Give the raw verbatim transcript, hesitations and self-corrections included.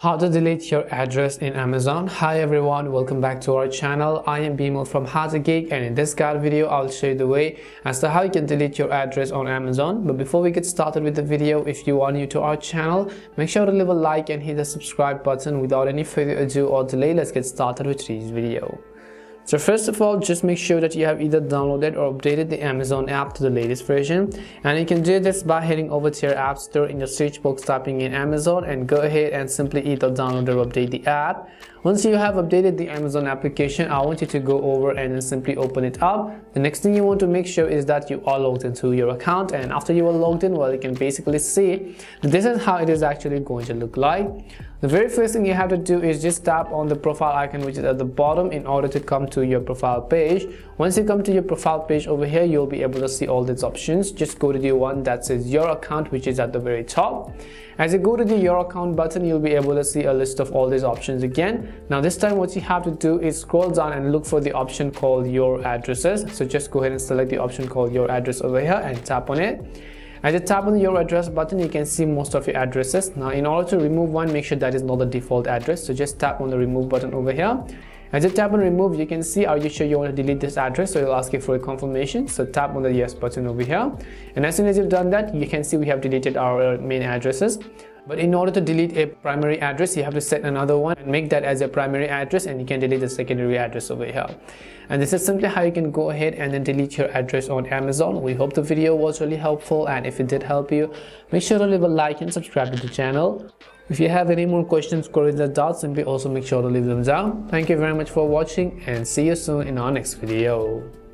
How to delete your address in Amazon. Hi everyone, welcome back to our channel. I am Bimo from How to Geek, and in this guide video I'll show you the way as to how you can delete your address on Amazon. But before we get started with the video, if you are new to our channel, make sure to leave a like and hit the subscribe button. Without any further ado or delay, let's get started with today's video. So first of all, just make sure that you have either downloaded or updated the Amazon app to the latest version, and you can do this by heading over to your app store. In your search box, typing in Amazon, and go ahead and simply either download or update the app. Once you have updated the Amazon application, I want you to go over and then simply open it up. The next thing you want to make sure is that you are logged into your account, and after you are logged in, well, you can basically see that this is how it is actually going to look like. The very first thing you have to do is just tap on the profile icon, which is at the bottom, in order to come to your profile page. Once you come to your profile page over here, you'll be able to see all these options. Just go to the one that says your account, which is at the very top. As you go to the your account button, you'll be able to see a list of all these options again. Now this time what you have to do is scroll down and look for the option called your addresses. So just go ahead and select the option called your address over here and tap on it. As you tap on the your address button, you can see most of your addresses. Now in order to remove one, make sure that is not the default address, so just tap on the remove button over here. As you tap on remove, you can see, are you sure you want to delete this address? So it'll ask you for a confirmation, so tap on the yes button over here, and as soon as you've done that, you can see we have deleted our main addresses. But in order to delete a primary address, you have to set another one and make that as your primary address, and you can delete the secondary address over here. And this is simply how you can go ahead and then delete your address on Amazon. We hope the video was really helpful, and if it did help you, make sure to leave a like and subscribe to the channel. If you have any more questions, queries, or doubts, simply also make sure to leave them down. Thank you very much for watching, and see you soon in our next video.